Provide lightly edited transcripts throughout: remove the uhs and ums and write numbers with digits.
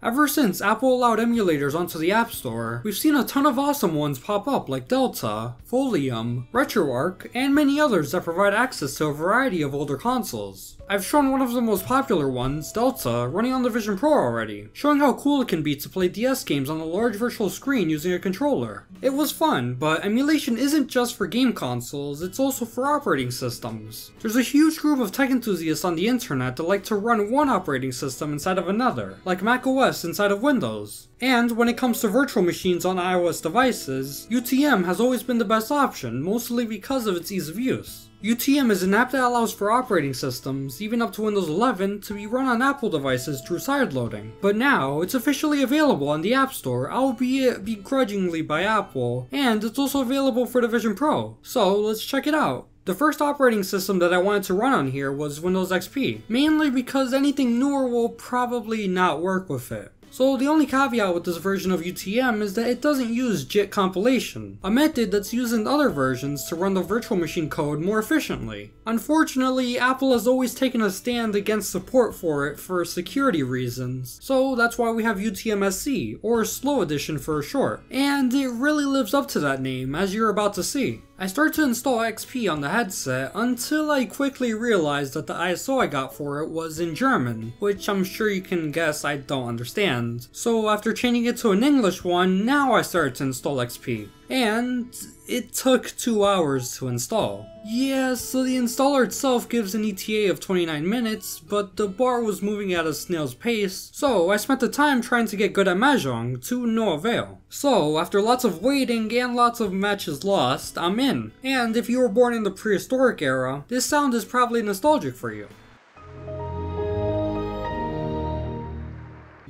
Ever since Apple allowed emulators onto the App Store, we've seen a ton of awesome ones pop up like Delta, Folium, RetroArch, and many others that provide access to a variety of older consoles. I've shown one of the most popular ones, Delta, running on the Vision Pro already, showing how cool it can be to play DS games on a large virtual screen using a controller. It was fun, but emulation isn't just for game consoles, it's also for operating systems. There's a huge group of tech enthusiasts on the internet that like to run one operating system inside of another, like macOS inside of Windows. And when it comes to virtual machines on iOS devices, UTM has always been the best option, mostly because of its ease of use. UTM is an app that allows for operating systems, even up to Windows 11, to be run on Apple devices through sideloading. But now, it's officially available on the App Store, albeit begrudgingly by Apple, and it's also available for the Vision Pro. So let's check it out. The first operating system that I wanted to run on here was Windows XP, mainly because anything newer will probably not work with it. So the only caveat with this version of UTM is that it doesn't use JIT compilation, a method that's used in other versions to run the virtual machine code more efficiently. Unfortunately, Apple has always taken a stand against support for it for security reasons, so that's why we have UTM SE, or Slow Edition for short, and it really lives up to that name, as you're about to see. I started to install XP on the headset until I quickly realized that the ISO I got for it was in German, which I'm sure you can guess I don't understand. So after changing it to an English one, now I started to install XP. And it took 2 hours to install. Yeah, so the installer itself gives an ETA of 29 minutes, but the bar was moving at a snail's pace, so I spent the time trying to get good at Mahjong, to no avail. So, after lots of waiting and lots of matches lost, I'm in. And if you were born in the prehistoric era, this sound is probably nostalgic for you.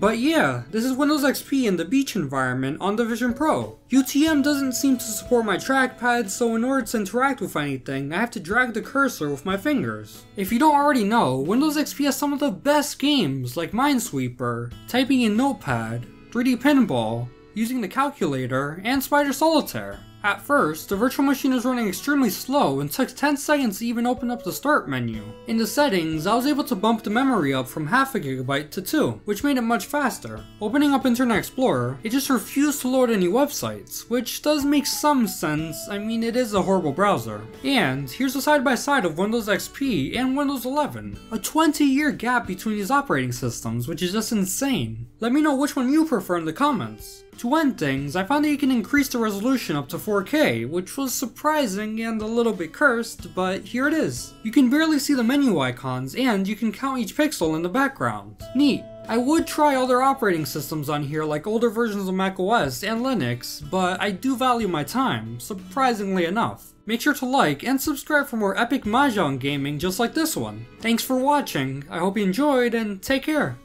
But yeah, this is Windows XP in the beach environment on the Vision Pro. UTM doesn't seem to support my trackpad, so in order to interact with anything, I have to drag the cursor with my fingers. If you don't already know, Windows XP has some of the best games like Minesweeper, typing in Notepad, 3D Pinball, using the calculator, and Spider Solitaire. At first, the virtual machine is running extremely slow and took 10 seconds to even open up the start menu. In the settings, I was able to bump the memory up from 0.5 GB to 2, which made it much faster. Opening up Internet Explorer, it just refused to load any websites, which does make some sense, I mean it is a horrible browser. And here's a side-by-side of Windows XP and Windows 11. A 20-year gap between these operating systems, which is just insane. Let me know which one you prefer in the comments. To end things, I found that you can increase the resolution up to 4K, which was surprising and a little bit cursed, but here it is. You can barely see the menu icons, and you can count each pixel in the background. Neat. I would try other operating systems on here like older versions of macOS and Linux, but I do value my time, surprisingly enough. Make sure to like and subscribe for more epic Mahjong gaming just like this one. Thanks for watching, I hope you enjoyed, and take care!